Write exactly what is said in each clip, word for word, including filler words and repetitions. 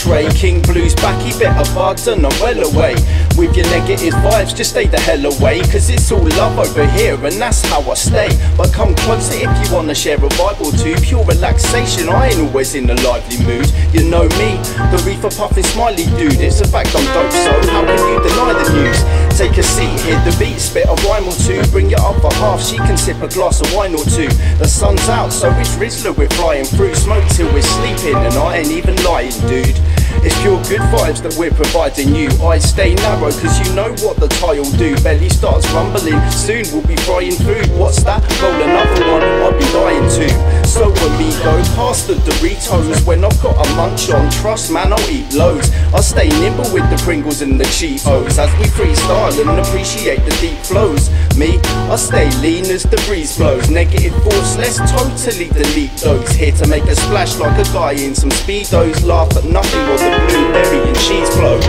ashtray. King Blues backy, better vibes and I'm well away. With your negative vibes, just stay the hell away, cause it's all love over here and that's how I stay. But come closer if you wanna share a vibe or two. Pure relaxation, I ain't always in a lively mood. You know me, the reefer puffin smiley dude. It's a fact I'm dope, so how can you deny the news? Take a seat, hit the beat, spit a rhyme or two. Bring it up for half, she can sip a glass of wine or two. The sun's out, so it's Rizzler, we're flying through. Smoke till we're sleeping and I ain't even lying, dude. It's pure good vibes that we're providing you. I stay narrow cause you know what the tile'll do. Belly starts rumbling, soon we'll be frying food. What's that? Roll another one, I'll be dying too. So amigo, pass the Doritos. When I've got a munch on, trust man, I'll eat loads. I stay nimble with the Pringles and the Cheetos as we freestyle and appreciate the deep flows. Me, I stay lean as the breeze blows. Negative force, let's totally delete those. Here to make a splash like a guy in some Speedos. Laugh at nothing while the blueberry and cheese flows.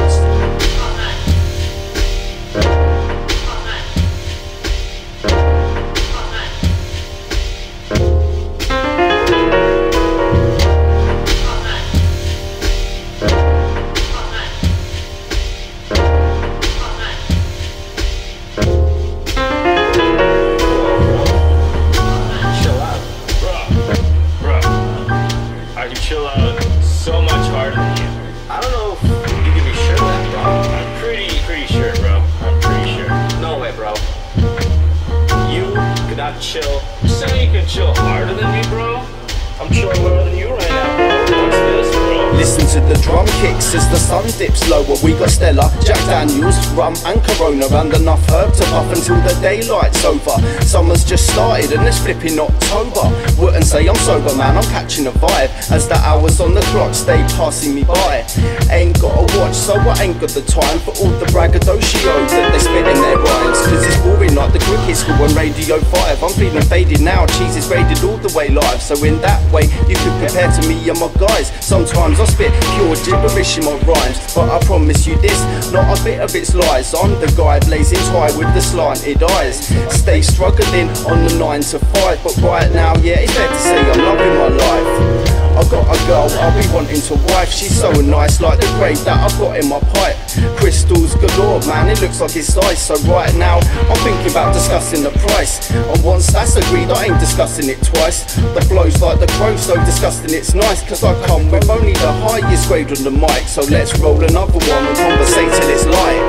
Chill. You're saying you can chill harder than me, bro? I'm chilling lower than you right now, bro. What's this, bro? Listen to the drum kicks as the sun dips lower. We got Stella, Jack Daniels, rum and Corona, and enough herb to puff until the daylight's over. Summer's just started and it's flipping October. Wouldn't say I'm sober, man, I'm catching a vibe as the hours on the clock stay passing me by. Ain't got a watch, so I ain't got the time for all the braggadocios that they spit in their rhymes. Cause it's boring like the cricket school on Radio five. I'm feeling faded now, cheese is raided all the way live. So in that way, you can compare to me and my guys. Sometimes I spit pure gibberish in my rhymes, but I promise you this, not a bit of it's lies. I'm the guy blazing high with the slanted eyes. Stay struggling on the nine to five, but right now, yeah, it's fair to say I'm loving my life. I've got a girl I'll be wanting to wife. She's so nice, like the grade that I've got in my pipe. Crystals galore, man, it looks like it's ice. So right now, I'm thinking about discussing the price. And once that's agreed, I ain't discussing it twice. The flow's like the crow, so disgusting it's nice. Cause I come with only the highest grade on the mic. So let's roll another one and conversate till it's light.